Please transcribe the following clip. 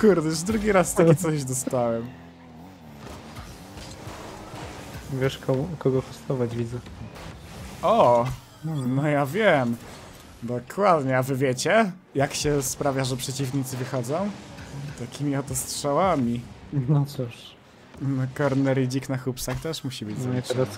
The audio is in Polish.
Kurde, już drugi raz takie coś dostałem. Wiesz kogo hostować, widzę. O! No ja wiem. Dokładnie, a wy wiecie? Jak się sprawia, że przeciwnicy wychodzą? Takimi oto strzałami. No cóż. Corner i dzik na hupsach też musi być.